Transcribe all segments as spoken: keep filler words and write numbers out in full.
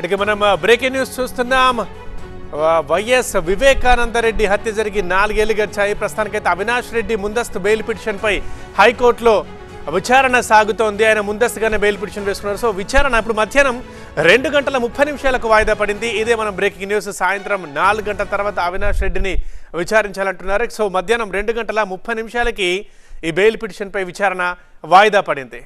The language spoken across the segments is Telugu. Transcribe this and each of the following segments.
అడిగి మనం బ్రేకింగ్ న్యూస్ చూస్తున్నాం. వైఎస్ వివేకానంద రెడ్డి హత్య జరిగి నాలుగేళ్లు గడిచాయి. ప్రస్తుతానికైతే అవినాష్ రెడ్డి ముందస్తు బెయిల్ పిటిషన్పై హైకోర్టులో విచారణ సాగుతోంది. ఆయన ముందస్తుగానే బెయిల్ పిటిషన్ వేసుకున్నారు. సో విచారణ ఇప్పుడు మధ్యాహ్నం రెండు గంటల ముప్పై నిమిషాలకు వాయిదా పడింది. ఇదే మనం బ్రేకింగ్ న్యూస్. సాయంత్రం నాలుగు గంటల తర్వాత అవినాష్ రెడ్డిని విచారించాలంటున్నారు. సో మధ్యాహ్నం రెండు గంటల ముప్పై నిమిషాలకి ఈ బెయిల్ పిటిషన్పై విచారణ వాయిదా పడింది.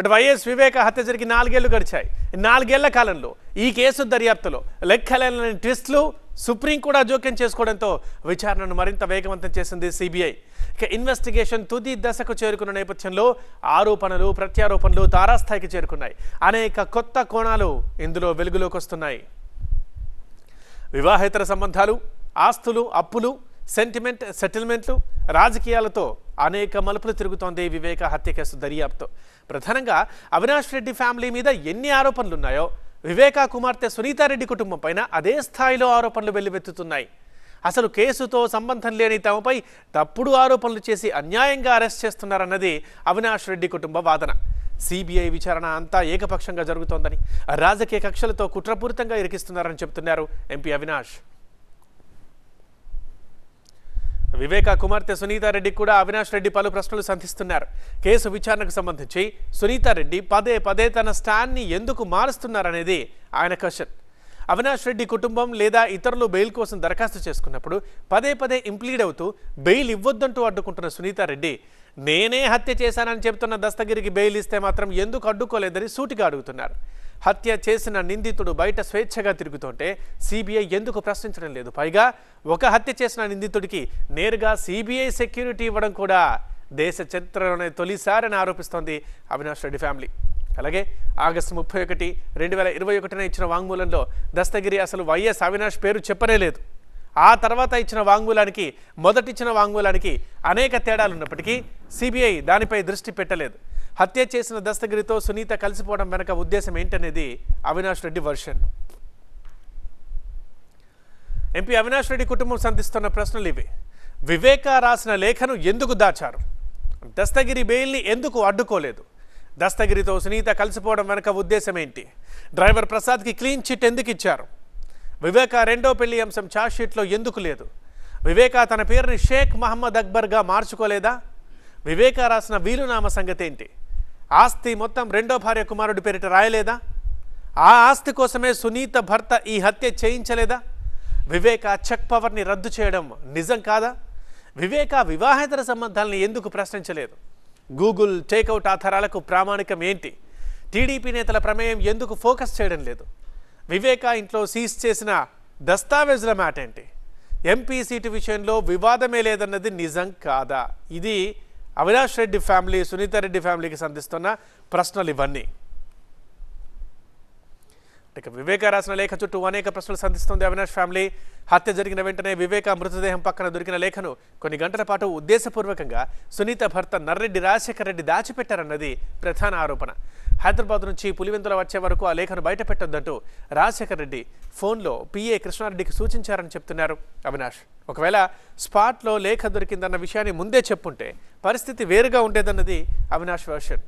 అటు వైఎస్ వివేక హత్య జరిగి నాలుగేళ్లు గడిచాయి. నాలుగేళ్ల కాలంలో ఈ కేసు దర్యాప్తులో లెక్కలేని ట్విస్టులు సుప్రీం కూడా జోక్యం చేసుకోవడంతో విచారణను మరింత వేగవంతం చేసింది సిబిఐ. ఇక ఇన్వెస్టిగేషన్ తుది దశకు చేరుకున్న నేపథ్యంలో ఆరోపణలు ప్రత్యారోపణలు తారాస్థాయికి చేరుకున్నాయి. అనేక కొత్త కోణాలు ఇందులో వెలుగులోకి వస్తున్నాయి. వివాహేతర సంబంధాలు, ఆస్తులు, అప్పులు, సెంటిమెంట్, సెటిల్మెంట్లు, రాజకీయాలతో అనేక మలుపులు తిరుగుతోంది వివేక హత్య కేసు దర్యాప్తు. ప్రధానంగా అవినాష్ రెడ్డి ఫ్యామిలీ మీద ఎన్ని ఆరోపణలు ఉన్నాయో వివేక కుమార్తె సునీతారెడ్డి కుటుంబం పైన అదే స్థాయిలో ఆరోపణలు వెల్లువెత్తుతున్నాయి. అసలు కేసుతో సంబంధం లేని తమపై తప్పుడు ఆరోపణలు చేసి అన్యాయంగా అరెస్ట్ చేస్తున్నారన్నది అవినాష్ రెడ్డి కుటుంబ వాదన. సిబిఐ విచారణ అంతా ఏకపక్షంగా జరుగుతోందని, రాజకీయ కక్షలతో కుట్రపూరితంగా ఇరికిస్తున్నారని చెబుతున్నారు ఎంపీ అవినాష్. వివేక కుమార్తె సునీతారెడ్డి కూడా అవినాష్ రెడ్డి పలు ప్రశ్నలు సంధిస్తున్నారు. కేసు విచారణకు సంబంధించి సునీతారెడ్డి పదే పదే తన స్టాండ్ని ఎందుకు మారుస్తున్నారనేది ఆయన క్వశ్చన్. అవినాష్ రెడ్డి కుటుంబం లేదా ఇతరులు బెయిల్ కోసం దరఖాస్తు చేసుకున్నప్పుడు పదే పదే ఇంప్లీడ్ అవుతూ బెయిల్ ఇవ్వొద్దంటూ అడ్డుకుంటున్న సునీతారెడ్డి నేనే హత్య చేశానని చెబుతున్న దస్తగిరికి బెయిల్ ఇస్తే మాత్రం ఎందుకు అడ్డుకోలేదని సూటిగా అడుగుతున్నారు. హత్య చేసిన నిందితుడు బయట స్వేచ్ఛగా తిరుగుతుంటే సిబిఐ ఎందుకు ప్రశ్నించడం లేదు? పైగా ఒక హత్య చేసిన నిందితుడికి నేరుగా సిబిఐ సెక్యూరిటీ ఇవ్వడం కూడా దేశ చరిత్రలోనే తొలిసారి అని ఆరోపిస్తోంది అవినాష్ రెడ్డి ఫ్యామిలీ. అలాగే ఆగస్టు ముప్పై ఒకటి రెండు వేల ఇరవై ఒకటిన ఇచ్చిన వాంగ్మూలంలో దస్తగిరి అసలు వైఎస్ అవినాష్ పేరు చెప్పనేలేదు. ఆ తర్వాత ఇచ్చిన వాంగ్మూలానికి మొదటిచ్చిన వాంగ్మూలానికి అనేక తేడాలు ఉన్నప్పటికీ సిబిఐ దానిపై దృష్టి పెట్టలేదు. హత్య చేసిన దస్తగిరితో సునీత కలిసిపోవడం వెనక ఉద్దేశం ఏంటనేది అవినాష్ రెడ్డి వర్షన్. ఎంపీ అవినాష్ రెడ్డి కుటుంబం సంధిస్తున్న ప్రశ్నలు ఇవి. వివేక రాసిన లేఖను ఎందుకు దాచారు? దస్తగిరి బెయిల్ని ఎందుకు అడ్డుకోలేదు? దస్తగిరితో సునీత కలిసిపోవడం వెనక ఉద్దేశం ఏంటి? డ్రైవర్ ప్రసాద్కి క్లీన్ చిట్ ఎందుకు ఇచ్చారు? వివేక రెండో పెళ్లి అంశం చార్జ్షీట్లో ఎందుకు లేదు? వివేక తన పేరుని షేక్ మహమ్మద్ అక్బర్గా మార్చుకోలేదా? వివేక రాసిన వీలునామ సంగతి ఏంటి? ఆస్తి మొత్తం రెండో భార్య కుమారుడి పేరిట రాయలేదా? ఆ ఆస్తి కోసమే సునీత భర్త ఈ హత్య చేయించలేదా? వివేక చెక్ పవర్ని రద్దు చేయడం నిజం కాదా? వివేక వివాహేతర సంబంధాలను ఎందుకు ప్రశ్నించలేదు? గూగుల్ టేక్అవుట్ ఆధారాలకు ప్రామాణికం ఏంటి? టీడీపీ నేతల ప్రమేయం ఎందుకు ఫోకస్ చేయడం లేదు? వివేక ఇంట్లో సీజ్ చేసిన దస్తావేజుల మ్యాట్ ఏంటి? ఎంపీ సీటు విషయంలో వివాదమే లేదన్నది నిజం కాదా? ఇది అవినాష్ రెడ్డి ఫ్యామిలీ సునీతారెడ్డి ఫ్యామిలీకి సంధిస్తున్న ప్రశ్నలు ఇవన్నీ. ఇక వివేక రాసిన లేఖ చుట్టూ అనేక ప్రశ్నలు సంధిస్తుంది అవినాష్ ఫ్యామిలీ. హత్య జరిగిన వెంటనే వివేక మృతదేహం పక్కన దొరికిన లేఖను కొన్ని గంటల పాటు ఉద్దేశపూర్వకంగా సునీత భర్త నర్రెడ్డి రాజశేఖర్ రెడ్డి దాచిపెట్టారన్నది ప్రధాన ఆరోపణ. హైదరాబాద్ నుంచి పులివెందుల వచ్చే వరకు ఆ లేఖను బయట పెట్టొద్దంటూ రాజశేఖర్ రెడ్డి ఫోన్లో పిఏ కృష్ణారెడ్డికి సూచించారని చెప్తున్నారు అవినాష్. ఒకవేళ స్పాట్లో లేఖ దొరికిందన్న విషయాన్ని ముందే చెప్పుంటే పరిస్థితి వేరుగా ఉండేదన్నది అవినాష్ వర్షన్.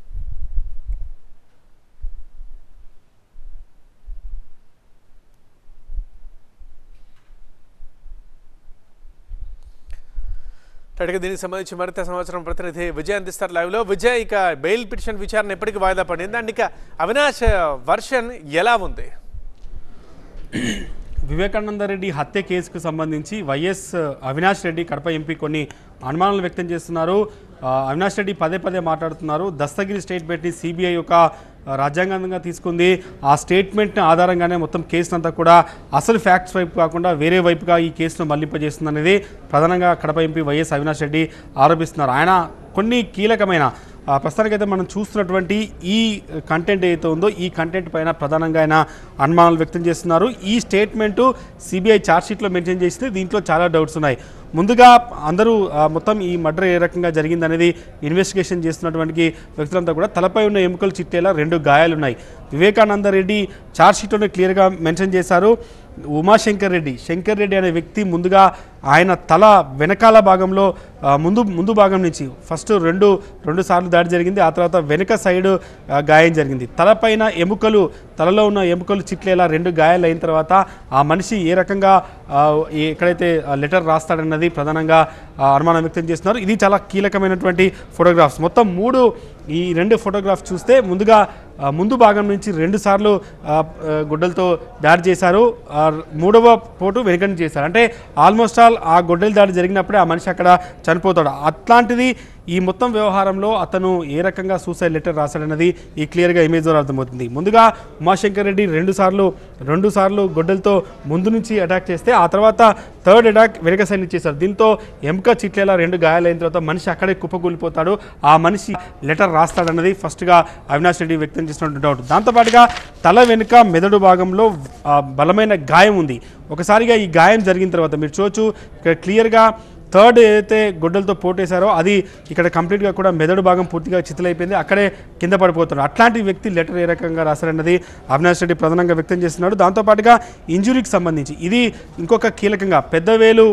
అటుగా దీనికి సంబంధించి మరింత సంవత్సరం ప్రతినిధి విజయ్ అందిస్తారు లైవ్లో. విజయ్, ఇక బెయిల్ పిటిషన్ విచారణ ఎప్పటికీ వాయిదా పడింది అండ్ ఇక అవినాష్ వర్షన్ ఎలా ఉంది? వివేకానందరెడ్డి హత్య కేసుకు సంబంధించి వైఎస్ అవినాష్ రెడ్డి కడప ఎంపీ కొన్ని అనుమానాలు వ్యక్తం చేస్తున్నారు. అవినాష్ రెడ్డి పదే పదే మాట్లాడుతున్నారు. దస్తగిరి స్టేట్మెంట్ని సిబిఐ యొక్క రాజ్యాంగంగా తీసుకుంది. ఆ స్టేట్మెంట్ని ఆధారంగానే మొత్తం కేసునంతా కూడా అసలు ఫ్యాక్ట్స్ వైపు కాకుండా వేరే వైపుగా ఈ కేసును మళ్లింపజేస్తుంది అనేది ప్రధానంగా కడప ఎంపీ వైఎస్ అవినాష్ రెడ్డి ఆరోపిస్తున్నారు. ఆయన కొన్ని కీలకమైన ప్రస్తుతానికైతే మనం చూస్తున్నటువంటి ఈ కంటెంట్ ఏదైతే ఉందో ఈ కంటెంట్ పైన ప్రధానంగా ఆయన అనుమానాలు వ్యక్తం చేస్తున్నారు. ఈ స్టేట్మెంటు సిబిఐ ఛార్జ్షీట్లో మెన్షన్ చేసింది. దీంట్లో చాలా డౌట్స్ ఉన్నాయి. ముందుగా అందరూ మొత్తం ఈ మర్డర్ ఏ రకంగా జరిగిందనేది ఇన్వెస్టిగేషన్ చేస్తున్నటువంటి వ్యక్తులంతా కూడా తలపై ఉన్న ఎముకలు చిట్టేలా రెండు గాయాలున్నాయి. వివేకానందరెడ్డి ఛార్జ్షీట్లోనే క్లియర్గా మెన్షన్ చేశారు. ఉమాశంకర్ రెడ్డి శంకర్ రెడ్డి అనే వ్యక్తి ముందుగా ఆయన తల వెనకాల భాగంలో ముందు ముందు భాగం నుంచి ఫస్ట్ రెండు రెండు సార్లు దాడి జరిగింది. ఆ తర్వాత వెనక సైడ్ గాయం జరిగింది. తలపైన ఎముకలు తలలో ఉన్న ఎముకలు చిట్లేలా రెండు గాయాలు అయిన తర్వాత ఆ మనిషి ఏ రకంగా ఎక్కడైతే లెటర్ రాస్తాడన్నది ప్రధానంగా అనుమానం వ్యక్తం చేస్తున్నారు. ఇది చాలా కీలకమైనటువంటి ఫోటోగ్రాఫ్స్. మొత్తం మూడు ఈ రెండు ఫోటోగ్రాఫ్స్ చూస్తే ముందుగా ముందు భాగం నుంచి రెండు సార్లు గొడ్డలతో దాడి చేశారు, మూడవ పోటు వెనుక నుంచి చేశారు. అంటే ఆల్మోస్ట్ ఆల్ ఆ గొడ్డలి దాడి జరిగినప్పుడే ఆ మనిషి అక్కడ చనిపోతాడు. అట్లాంటిది ఈ మొత్తం వ్యవహారంలో అతను ఏ రకంగా సూసైడ్ లెటర్ రాశాడన్నది ఈ క్లియర్గా ఇమేజ్ ద్వారా అర్థమవుతుంది. ముందుగా ఉమాశంకర్ రెడ్డి రెండు సార్లు రెండు సార్లు గొడ్డలతో ముందు నుంచి అటాక్ చేస్తే ఆ తర్వాత థర్డ్ అటాక్ వెనక సైడ్ చేశారు. దీంతో ఎముక చిట్లేలా రెండు గాయాలైన తర్వాత మనిషి అక్కడే కుప్పకూలిపోతాడు. ఆ మనిషి లెటర్ రాస్తాడన్నది ఫస్ట్గా అవినాష్ రెడ్డి వ్యక్తం చేసినటువంటి డౌట్. దాంతోపాటుగా తల వెనుక మెదడు భాగంలో బలమైన గాయం ఉంది. ఒకసారిగా ఈ గాయం జరిగిన తర్వాత మీరు చూడొచ్చు ఇక్కడ క్లియర్గా థర్డ్ ఏదైతే గొడ్డలతో పోటేశారో అది ఇక్కడ కంప్లీట్గా కూడా మెదడు భాగం పూర్తిగా చితలైపోయింది, అక్కడే కింద పడిపోతారు. అట్లాంటి వ్యక్తి లెటర్ ఏ రకంగా రాశారన్నది అవినాష్ రెడ్డి ప్రధానంగా వ్యక్తం చేస్తున్నాడు. దాంతోపాటుగా ఇంజురీకి సంబంధించి ఇది ఇంకొక కీలకంగా పెద్దవేలు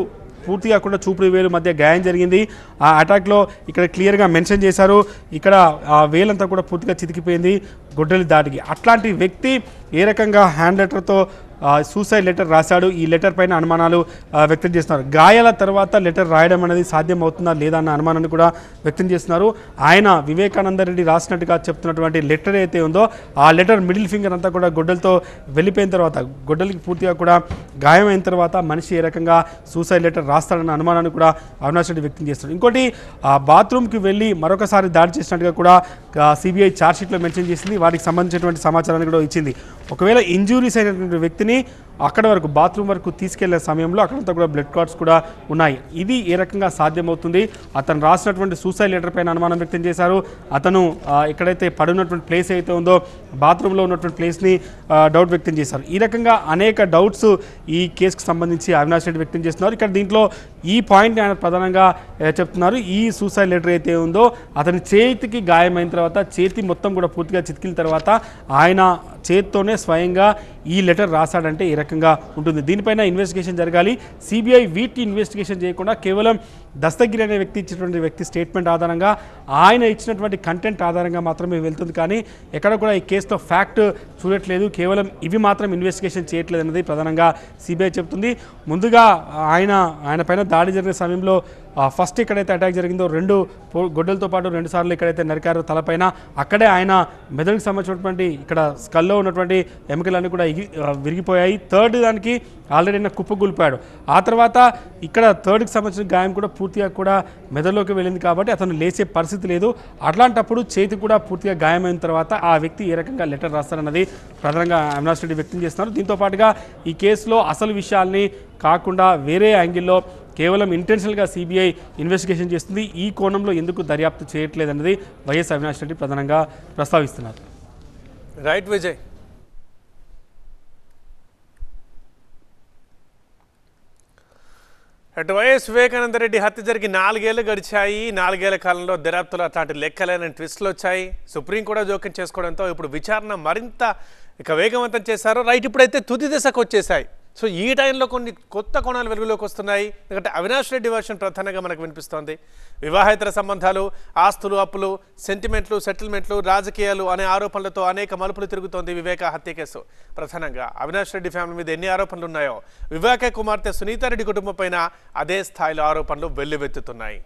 పూర్తిగా కూడా చూపుడు వేలు మధ్య గాయం జరిగింది. ఆ అటాక్లో ఇక్కడ క్లియర్గా మెన్షన్ చేశారు, ఇక్కడ ఆ వేలంతా కూడా పూర్తిగా చితికిపోయింది గొడ్డలి దాటికి. అట్లాంటి వ్యక్తి ఏ రకంగా హ్యాండ్ లెటర్తో సూసైడ్ లెటర్ రాశాడు, ఈ లెటర్ పైన అనుమానాలు వ్యక్తం చేస్తున్నారు. గాయాల తర్వాత లెటర్ రాయడం అనేది సాధ్యం అవుతుందా లేదా అన్న అనుమానాన్ని కూడా వ్యక్తం చేస్తున్నారు. ఆయన వివేకానంద రెడ్డి రాసినట్టుగా చెప్తున్నటువంటి లెటర్ అయితే ఉందో ఆ లెటర్ మిడిల్ ఫింగర్ అంతా కూడా గొడ్డలతో వెళ్ళిపోయిన తర్వాత గొడ్డలికి పూర్తిగా కూడా గాయమైన తర్వాత మనిషి ఏ రకంగా సూసైడ్ లెటర్ రాస్తాడన్న అనుమానాన్ని కూడా అవినాష్ రెడ్డి వ్యక్తం చేస్తున్నారు. ఇంకోటి ఆ బాత్రూమ్కి వెళ్ళి మరొకసారి దాడి చేసినట్టుగా కూడా సిబిఐ ఛార్జ్షీట్లో మెన్షన్ చేసింది, వాటికి సంబంధించినటువంటి సమాచారాన్ని కూడా ఇచ్చింది. ఒకవేళ ఇంజూరీస్ అయినటువంటి వ్యక్తిని అక్కడ వరకు బాత్రూమ్ వరకు తీసుకెళ్లే సమయంలో అక్కడంతా కూడా బ్లడ్ క్లాట్స్ కూడా ఉన్నాయి. ఇది ఏ రకంగా సాధ్యమవుతుంది? అతను రాసినటువంటి సూసైడ్ లెటర్ పైన అనుమానం వ్యక్తం చేశారు. అతను ఎక్కడైతే పడున్నటువంటి ప్లేస్ అయితే ఉందో బాత్రూంలో ఉన్నటువంటి ప్లేస్ని డౌట్ వ్యక్తం చేశారు. ఈ రకంగా అనేక డౌట్స్ ఈ కేసుకు సంబంధించి అవినాష్ రెడ్డి వ్యక్తం చేస్తున్నారు. ఇక్కడ దీంట్లో ఈ పాయింట్ని ఆయన ప్రధానంగా చెప్తున్నారు, ఈ సూసైడ్ లెటర్ అయితే ఉందో అతని చేతికి గాయమైన తర్వాత చేతి మొత్తం కూడా పూర్తిగా చితికిన తర్వాత ఆయన చేతితోనే స్వయంగా ఈ లెటర్ రాశాడంటే ఈ రకంగా ఉంటుంది. దీనిపైన ఇన్వెస్టిగేషన్ జరగాలి. సిబిఐ వీటిని ఇన్వెస్టిగేషన్ చేయకుండా కేవలం దస్తగిరి అనే వ్యక్తి ఇచ్చినటువంటి వ్యక్తి స్టేట్మెంట్ ఆధారంగా ఆయన ఇచ్చినటువంటి కంటెంట్ ఆధారంగా మాత్రమే వెళ్తుంది, కానీ ఎక్కడ కూడా ఈ కేసులో ఫ్యాక్ట్ చూడట్లేదు. కేవలం ఇవి మాత్రం ఇన్వెస్టిగేషన్ చేయట్లేదు అనేది ప్రధానంగా సిబిఐ చెప్తుంది. ముందుగా ఆయన ఆయన పైన దాడి జరిగిన సమయంలో ఫస్ట్ ఎక్కడైతే అటాక్ జరిగిందో రెండు గొడ్డలతో పాటు రెండు సార్లు ఎక్కడైతే నరికారో తలపైన అక్కడే ఆయన మెదడుకు సంబంధించినటువంటి ఇక్కడ స్కల్లో ఉన్నటువంటి ఎముకలన్నీ కూడా విరిగిపోయాయి. థర్డ్ దానికి ఆల్రెడీ ఆయన కుప్పగూలిపోయాడు. ఆ తర్వాత ఇక్కడ థర్డ్కి సంబంధించిన గాయం కూడా పూర్తిగా కూడా మెదడులోకి వెళ్ళింది కాబట్టి అతను లేచే పరిస్థితి లేదు. అట్లాంటప్పుడు చేతి కూడా పూర్తిగా గాయమైన తర్వాత ఆ వ్యక్తి ఏ రకంగా లెటర్ రాస్తారన్నది ప్రధానంగా అవినాష్ రెడ్డి వ్యక్తం చేస్తున్నారు. దీంతోపాటుగా ఈ కేసులో అసలు విషయాల్ని కాకుండా వేరే యాంగిల్లో కేవలం ఇంటెన్షనల్గా సిబిఐ ఇన్వెస్టిగేషన్ చేస్తుంది. ఈ కోణంలో ఎందుకు దర్యాప్తు చేయట్లేదన్నది వైఎస్ అవినాష్ రెడ్డి ప్రధానంగా ప్రస్తావిస్తున్నారు. రైట్ విజయ్. అటు వైఎస్ వివేకానంద రెడ్డి హత్య జరిగి నాలుగేళ్లు గడిచాయి. నాలుగేళ్ల కాలంలో దర్యాప్తులో అట్లాంటి లెక్కలేని ట్విస్టులు వచ్చాయి. సుప్రీం కూడా జోక్యం చేసుకోవడంతో ఇప్పుడు విచారణ మరింత ఇక వేగవంతం చేశారు. రైట్, ఇప్పుడైతే తుది దశకు వచ్చేసాయి. సో ఈ టైంలో కొన్ని కొత్త కోణాలు వెలుగులోకి వస్తున్నాయి. ఎందుకంటే అవినాష్ రెడ్డి వర్షన్ ప్రధానంగా మనకు వినిపిస్తోంది. వివాహేతర సంబంధాలు, ఆస్తులు, అప్పులు, సెంటిమెంట్లు, సెటిల్మెంట్లు, రాజకీయాలు అనే ఆరోపణలతో అనేక మలుపులు తిరుగుతోంది వివేక హత్య కేసు. ప్రధానంగా అవినాష్ రెడ్డి ఫ్యామిలీ మీద ఎన్ని ఆరోపణలు ఉన్నాయో వివేక కుమార్తె సునీతారెడ్డి కుటుంబం పైన అదే స్థాయిలో ఆరోపణలు వెల్లువెత్తుతున్నాయి.